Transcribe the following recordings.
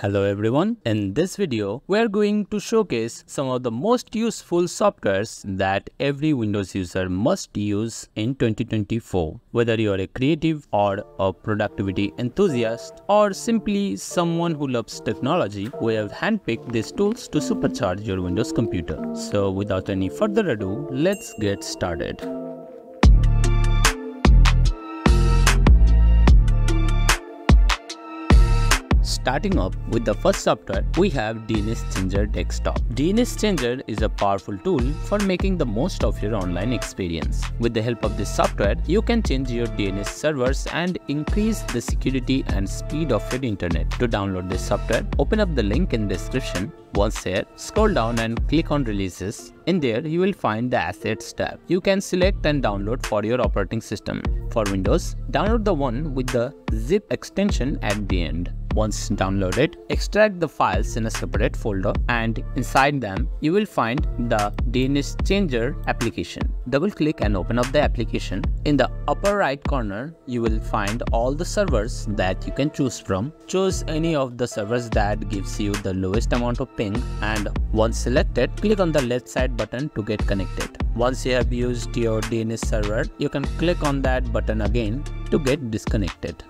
Hello everyone, in this video we are going to showcase some of the most useful softwares that every Windows user must use in 2024. Whether you are a creative or a productivity enthusiast or simply someone who loves technology, we have handpicked these tools to supercharge your Windows computer. So without any further ado, let's get started. Starting off with the first software, we have DNS Changer Desktop. DNS Changer is a powerful tool for making the most of your online experience. With the help of this software, you can change your DNS servers and increase the security and speed of your internet. To download this software, open up the link in the description. Once there, scroll down and click on Releases. In there, you will find the Assets tab. You can select and download for your operating system. For Windows, download the one with the zip extension at the end. Once downloaded, extract the files in a separate folder, and inside them you will find the DNS Changer application. Double click and open up the application. In the upper right corner, you will find all the servers that you can choose from. Choose any of the servers that gives you the lowest amount of ping, and once selected, click on the left side button to get connected. Once you have used your DNS server, you can click on that button again to get disconnected.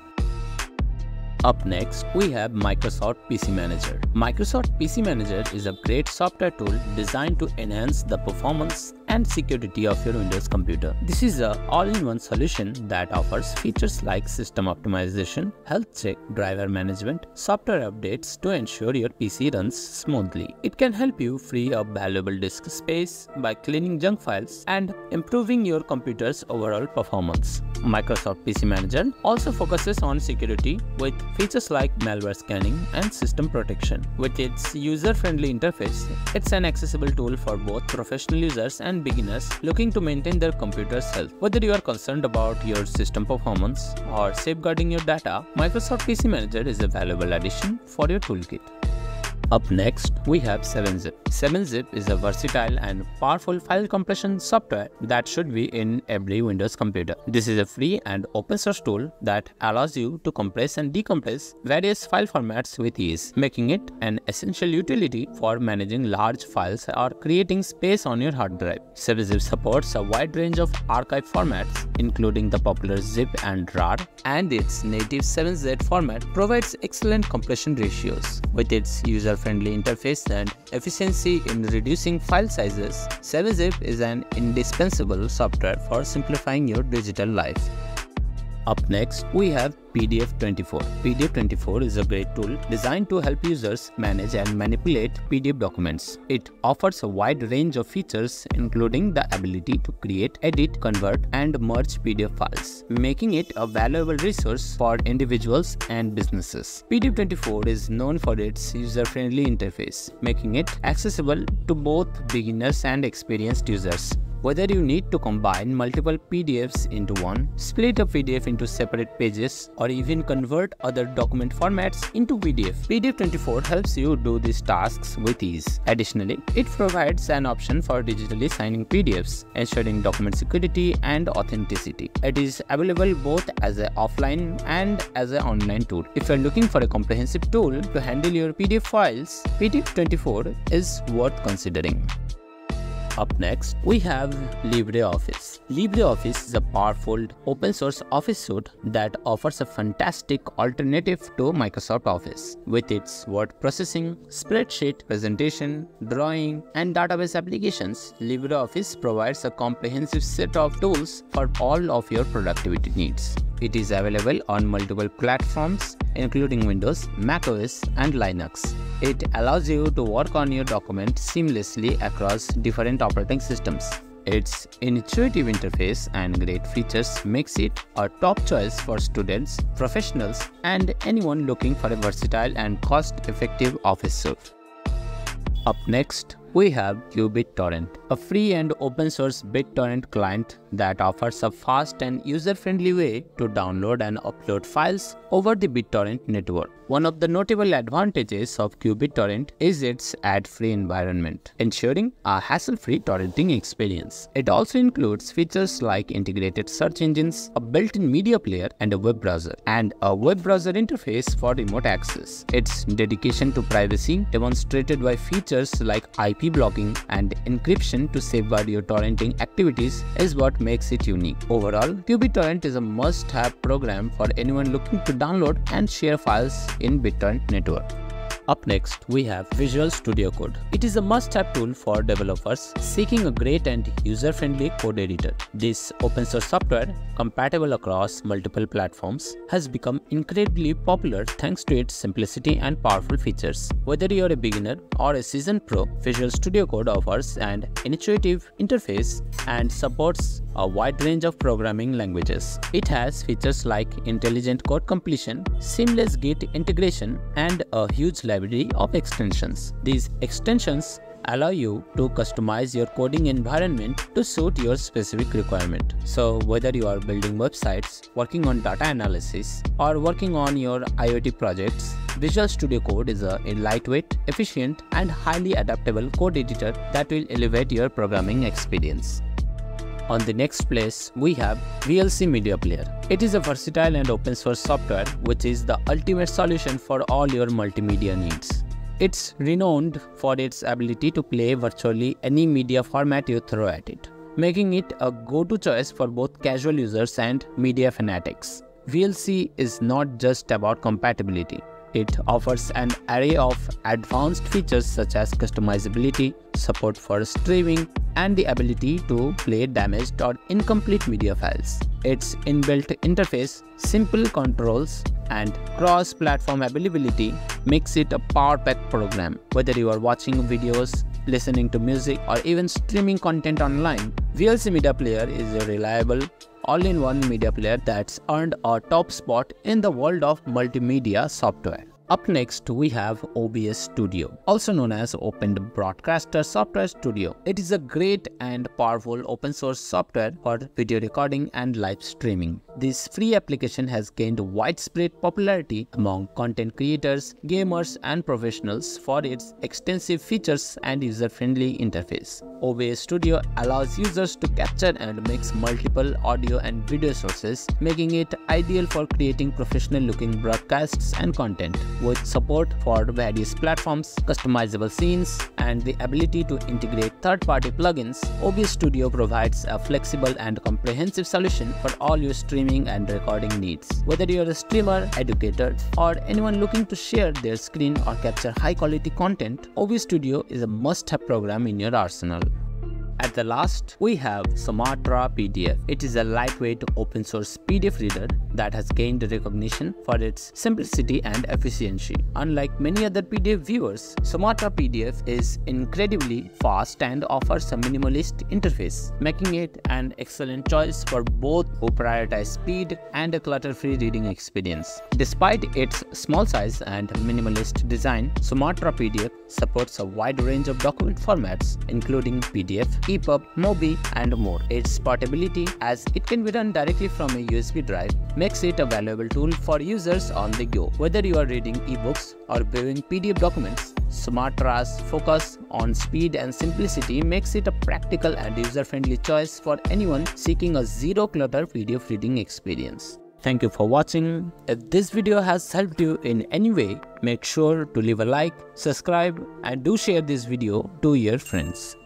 Up next, we have Microsoft PC Manager. Microsoft PC Manager is a great software tool designed to enhance the performance and security of your Windows computer. This is an all-in-one solution that offers features like system optimization, health check, driver management, software updates to ensure your PC runs smoothly. It can help you free up valuable disk space by cleaning junk files and improving your computer's overall performance. Microsoft PC Manager also focuses on security with features like malware scanning and system protection. With its user-friendly interface, it's an accessible tool for both professional users and beginners looking to maintain their computer's health. Whether you are concerned about your system performance or safeguarding your data, Microsoft PC Manager is a valuable addition for your toolkit. Up next, we have 7-Zip. 7-Zip is a versatile and powerful file compression software that should be in every Windows computer. This is a free and open source tool that allows you to compress and decompress various file formats with ease, making it an essential utility for managing large files or creating space on your hard drive. 7-Zip supports a wide range of archive formats, including the popular zip and rar, and its native 7z format provides excellent compression ratios. With its user friendly interface and efficiency in reducing file sizes, 7-Zip is an indispensable software for simplifying your digital life. Up next, we have PDF24. PDF24 is a great tool designed to help users manage and manipulate PDF documents. It offers a wide range of features, including the ability to create, edit, convert, and merge PDF files, making it a valuable resource for individuals and businesses. PDF24 is known for its user-friendly interface, making it accessible to both beginners and experienced users. Whether you need to combine multiple PDFs into one, split a PDF into separate pages, or even convert other document formats into PDF, PDF24 helps you do these tasks with ease. Additionally, it provides an option for digitally signing PDFs, ensuring document security and authenticity. It is available both as an offline and as an online tool. If you are looking for a comprehensive tool to handle your PDF files, PDF24 is worth considering. Up next, we have LibreOffice. LibreOffice is a powerful open source office suite that offers a fantastic alternative to Microsoft Office. With its word processing, spreadsheet, presentation, drawing, and database applications, LibreOffice provides a comprehensive set of tools for all of your productivity needs. It is available on multiple platforms, including Windows, macOS, and Linux. It allows you to work on your document seamlessly across different operating systems. Its intuitive interface and great features makes it a top choice for students, professionals, and anyone looking for a versatile and cost-effective office suite. Up next, we have qBittorrent. a free and open source BitTorrent client that offers a fast and user-friendly way to download and upload files over the BitTorrent network. One of the notable advantages of qBittorrent is its ad-free environment, ensuring a hassle-free torrenting experience. It also includes features like integrated search engines, a built-in media player and a web browser, and a web browser interface for remote access. Its dedication to privacy, demonstrated by features like IP blocking and encryption to safeguard your torrenting activities, is what makes it unique. Overall, qBittorrent is a must-have program for anyone looking to download and share files in BitTorrent network. Up next, we have Visual Studio Code. It is a must-have tool for developers seeking a great and user-friendly code editor. This open-source software, compatible across multiple platforms, has become incredibly popular thanks to its simplicity and powerful features. Whether you're a beginner or a seasoned pro, Visual Studio Code offers an intuitive interface and supports a wide range of programming languages. It has features like intelligent code completion, seamless Git integration, and a huge library of extensions. These extensions allow you to customize your coding environment to suit your specific requirement. So whether you are building websites, working on data analysis, or working on your IoT projects, Visual Studio Code is a lightweight, efficient, and highly adaptable code editor that will elevate your programming experience. On the next place, we have VLC Media Player. It is a versatile and open source software which is the ultimate solution for all your multimedia needs. It's renowned for its ability to play virtually any media format you throw at it, making it a go-to choice for both casual users and media fanatics. VLC is not just about compatibility. It offers an array of advanced features such as customizability, support for streaming, and the ability to play damaged or incomplete media files. Its inbuilt interface, simple controls, and cross-platform availability makes it a power-packed program. Whether you are watching videos, listening to music, or even streaming content online, VLC Media Player is a reliable, all-in-one media player that's earned a top spot in the world of multimedia software. Up next, we have OBS Studio, also known as Open Broadcaster Software Studio. It is a great and powerful open source software for video recording and live streaming. This free application has gained widespread popularity among content creators, gamers, and professionals for its extensive features and user-friendly interface. OBS Studio allows users to capture and mix multiple audio and video sources, making it ideal for creating professional-looking broadcasts and content. With support for various platforms, customizable scenes, and the ability to integrate third-party plugins, OBS Studio provides a flexible and comprehensive solution for all your streaming and recording needs. Whether you're a streamer, educator, or anyone looking to share their screen or capture high-quality content, OBS Studio is a must-have program in your arsenal. At the last, we have Sumatra PDF. It is a lightweight open source PDF reader that has gained recognition for its simplicity and efficiency. Unlike many other PDF viewers, Sumatra PDF is incredibly fast and offers a minimalist interface, making it an excellent choice for both who prioritize speed and a clutter-free reading experience. Despite its small size and minimalist design, Sumatra PDF supports a wide range of document formats, including PDF, EPUB, MOBI, and more. Its portability, as it can be run directly from a USB drive, makes it a valuable tool for users on the go. Whether you are reading ebooks or viewing PDF documents, Sumatra's focus on speed and simplicity makes it a practical and user-friendly choice for anyone seeking a zero-clutter PDF reading experience. Thank you for watching. If this video has helped you in any way, make sure to leave a like, subscribe, and do share this video to your friends.